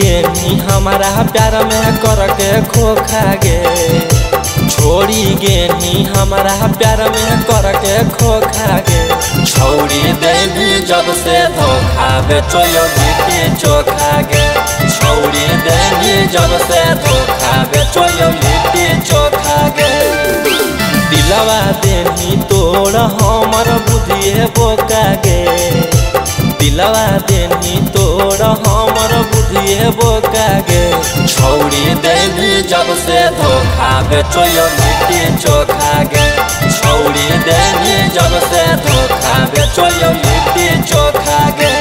गे नी हमारा प्यार में करके खोखा गे, छोड़ी गे नी हमारा प्यार में करके खोखा गे। छोड़ी देवी जब से धोखा बेचोयो लिट्टी चोखा गे, छोड़ी देवी जब से धोखा बेचोयो लिट्टी चोखा गे। दिलवा देनी तोड़ हमर बुधिए बोका गे, दिलवा देनी तोड़ हमर बुधिए बोका गे। छोड़ी देनी जब से धोखा बेचोयो लिट्टी चोखा गे, छोड़ी देनी जब से धोखा बेचोयो लिट्टी चोखा गे।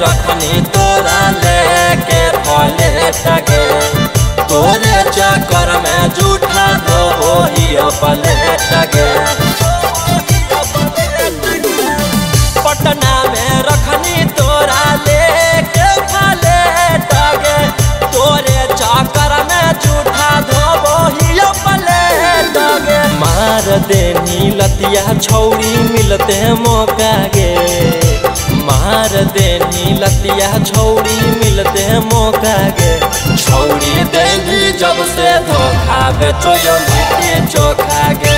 रखनी तोरा लेके पलेटा गे, तोरे चक्कर में झूठा दो हियो पलेटा गे। पटना में रखनी तोरा लेके पलेटा गे, तोरे चक्कर में झूठा दो हियो पलेटा गे। मार देनी लतिया छौरी मिलते मौका गे, मार देनी लतिया छौरी मिलते मौका गे। छौरी देनी जब से धोखा बेचोयो लिट्टी चोखा गे,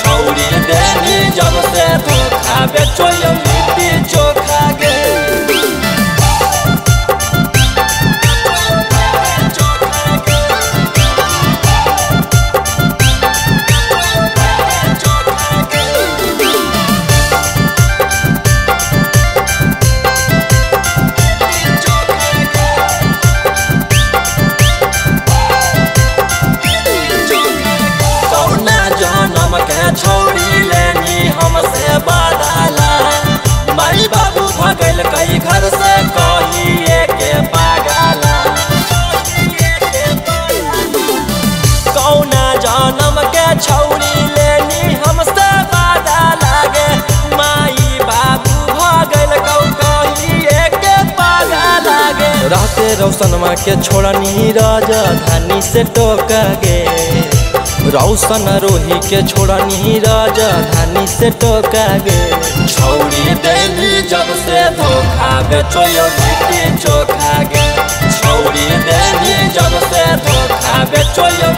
छौरी देनी जब से धोखा बेचोयो लिट्टी चोखा गे। छोड़ी लेनी हमसे बाधाला, माई बाबू भगल कई घर से कहिए के पागला। कौना जनम के छोड़ी लेनी हमसे बाधा लागे, माई बाबू भगल कहिए के पागला गे। रहते रौशन माँ के छोड़नी राजधानी से टोका गे, रौशन रोही के छोड़नी राजधानी से टोका गे। छोड़ी देनी जब से धोखा बेचोयो लिट्टी चोखा गे, छोड़ी देनी जब से धोखा बेचोयो।